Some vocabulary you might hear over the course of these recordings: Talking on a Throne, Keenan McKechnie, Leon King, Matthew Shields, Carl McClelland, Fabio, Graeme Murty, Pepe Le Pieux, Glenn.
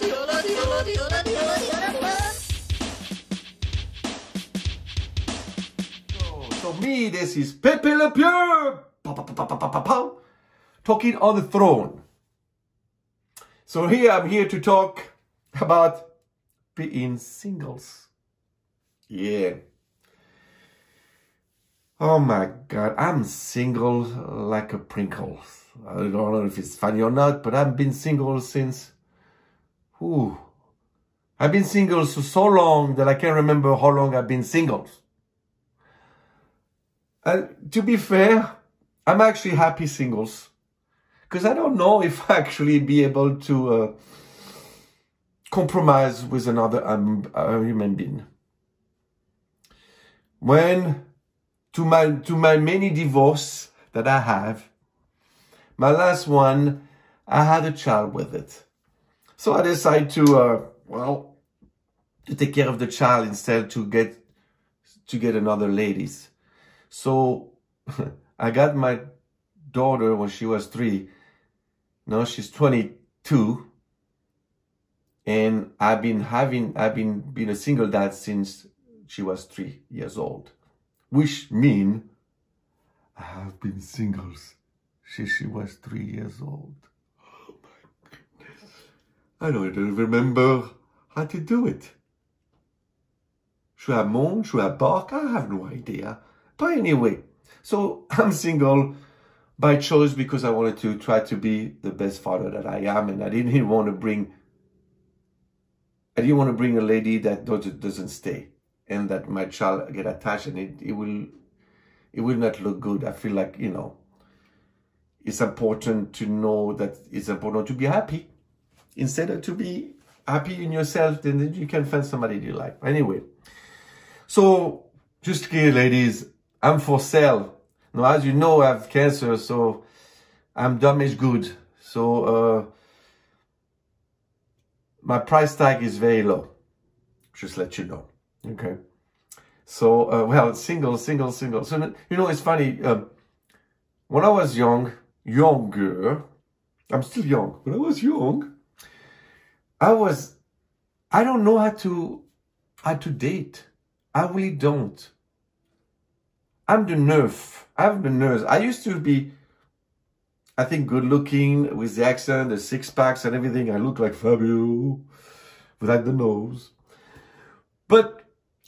So me, this is Pepe Le Pieux, talking on the throne. So here I'm here to talk about being singles. Yeah. Oh my God, I'm single like a Pringle. I don't know if it's funny or not, but I've been single since... Ooh. I've been single so long that I can't remember how long I've been single. To be fair, I'm actually happy singles, because I don't know if I actually be able to compromise with another human being. When, to my many divorces that I have, my last one, I had a child with it. So I decided to, to take care of the child instead to get another ladies. So I got my daughter when she was 3. Now she's 22, and I've been a single dad since she was 3 years old, which mean I have been singles since she was 3 years old. Oh my goodness! I don't even remember how to do it. Should I moan? Should I bark? I have no idea. But anyway, so I'm single by choice because I wanted to try to be the best father that I am, and I didn't want to bring a lady that doesn't stay and that my child get attached, and it will not look good. I feel like, you know, it's important to know that it's important to be happy. Instead of to be happy in yourself, then you can find somebody you like. Anyway, so just here, ladies, I'm for sale. Now, as you know, I have cancer, so I'm damaged good. So my price tag is very low. Just let you know, okay? So, single. So, you know, it's funny. When I was younger, I'm still young. When I was young, I don't know how to date. I really don't. I'm the nurse. I used to be, I think, good looking with the accent, the six packs and everything. I look like Fabio without the nose. But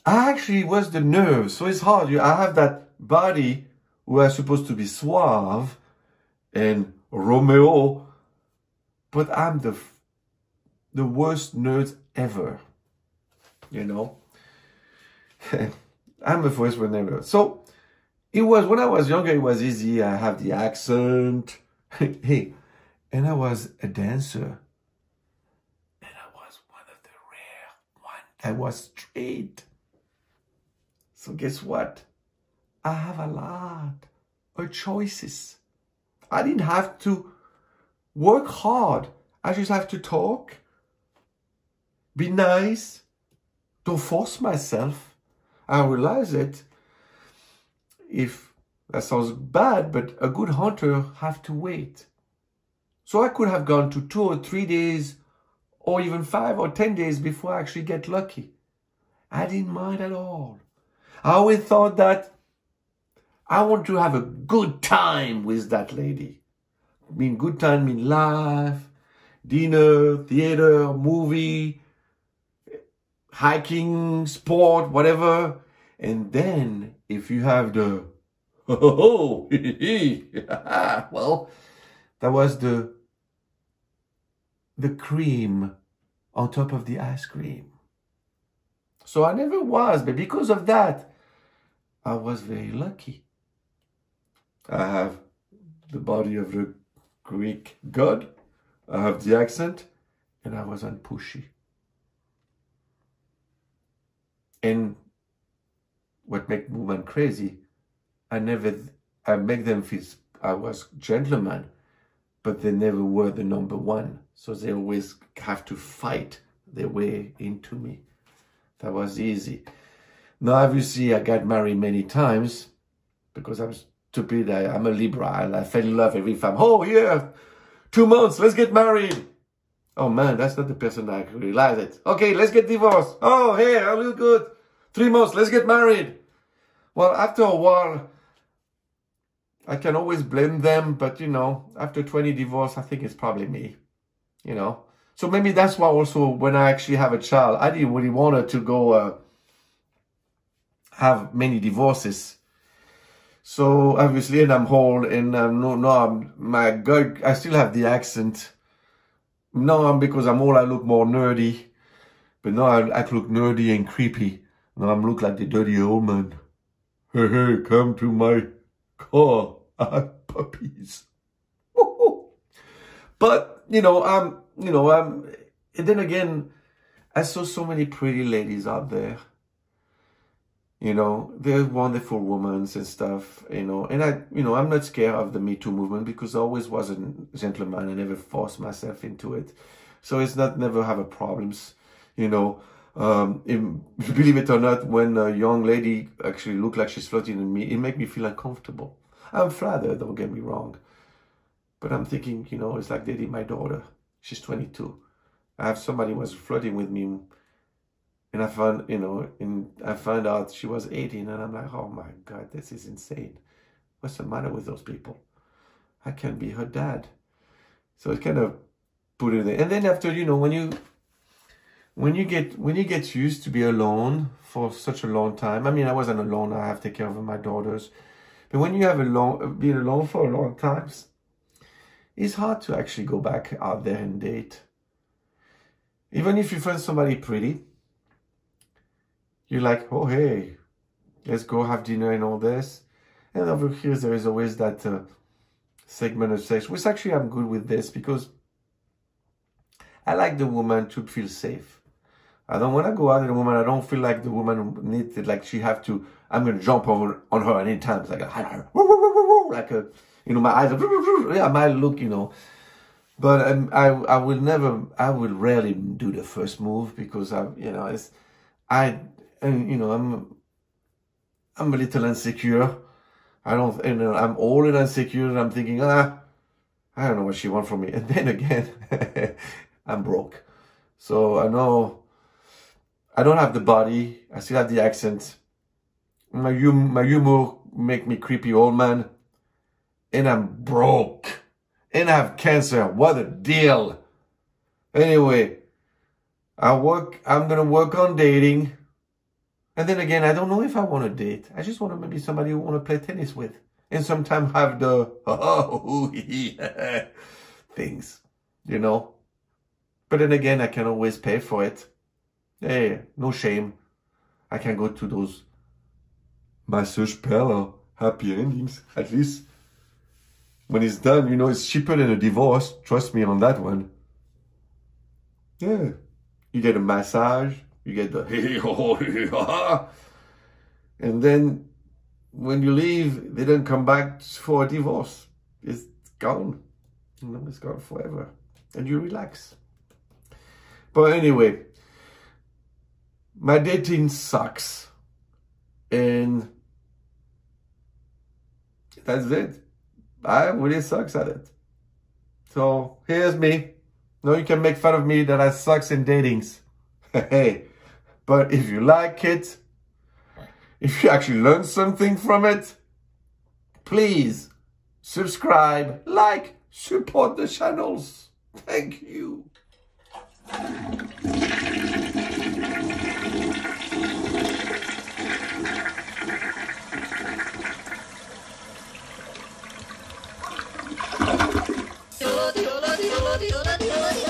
I actually was the nurse, so it's hard. I have that body where I'm supposed to be suave and Romeo, but I'm the worst nerd ever, you know? I'm the first one ever. So, it was, when I was younger, it was easy. I have the accent. Hey, and I was a dancer. And I was one of the rare ones that was straight. So guess what? I have a lot of choices. I didn't have to work hard. I just have to talk, be nice, don't force myself. I realize it. If that sounds bad, but a good hunter have to wait. So I could have gone to 2 or 3 days, or even 5 or 10 days before I actually get lucky. I didn't mind at all. I always thought that I want to have a good time with that lady. I mean, good time mean laugh, dinner, theater, movie, hiking, sport, whatever. And then if you have the well, that was the cream on top of the ice cream. So I never was, but because of that, I was very lucky. I have the body of the Greek god, I have the accent, and I wasn't pushy. And what make women crazy, I make them feel I was gentleman, but they never were the number one. So they always have to fight their way into me. That was easy. Now, obviously, I got married many times because I'm stupid. I'm a Libra and I fell in love every time. Oh yeah, 2 months, let's get married. Oh man, that's not the person I realized it. Okay, let's get divorced. Oh, hey, I look good. 3 months, let's get married. Well, after a while, I can always blame them, but you know, after 20 divorce, I think it's probably me, you know. So maybe that's why also when I actually have a child, I didn't really want to go have many divorces. So obviously, and I'm old, and my God, I still have the accent. No, because I'm old, I look more nerdy, but now I look nerdy and creepy. Now I look like the dirty old man. Hey, hey, come to my car. I have puppies. But you know, and then again, I saw so many pretty ladies out there. You know, they're wonderful women and stuff, you know. And I'm not scared of the Me Too movement because I always was a gentleman. I never forced myself into it. So it's not never have a problems, you know. Believe it or not, when a young lady actually look like she's flirting with me, it makes me feel uncomfortable. I'm flattered, don't get me wrong. But I'm thinking, you know, it's like they did my daughter. She's 22. I have somebody who was flirting with me, and I found out she was 18, and I'm like, oh my God, this is insane. What's the matter with those people? I can't be her dad. So it kind of put it there. And then after, you know, when you get used to be alone for such a long time. I mean, I wasn't alone. I have to take care of my daughters. But when you have been alone for a long time, it's hard to actually go back out there and date. Even if you find somebody pretty, you're like, oh, hey, let's go have dinner and all this. And over here, there is always that segment of sex, which actually I'm good with this because I like the woman to feel safe. I don't want to go out with a woman. I don't feel like the woman needs it, like she have to, I'm going to jump over on her anytime. It's like a, you know, my eyes are, yeah, my look, you know. But I will rarely do the first move because I'm a little insecure. I'm old and insecure, and I'm thinking, I don't know what she wants from me. And then again, I'm broke. So I know I don't have the body. I still have the accent. My humor make me creepy old man. And I'm broke. And I have cancer. What a deal. Anyway, I'm going to work on dating. And then again, I don't know if I want to date. I just want to maybe somebody who want to play tennis with. And sometimes have the things, you know. But then again, I can always pay for it. Hey, no shame. I can go to those massage parlor happy endings. At least when it's done, you know, it's cheaper than a divorce. Trust me on that one. Yeah. You get a massage, you get the and then when you leave, they don't come back for a divorce. It's gone. You know, it's gone forever. And you relax. But anyway, my dating sucks. And that's it. I really sucks at it. So here's me. Now you can make fun of me that I sucks in datings. Hey, but if you like it, if you actually learn something from it, please subscribe, like, support the channels. Thank you. Do do do do do do do.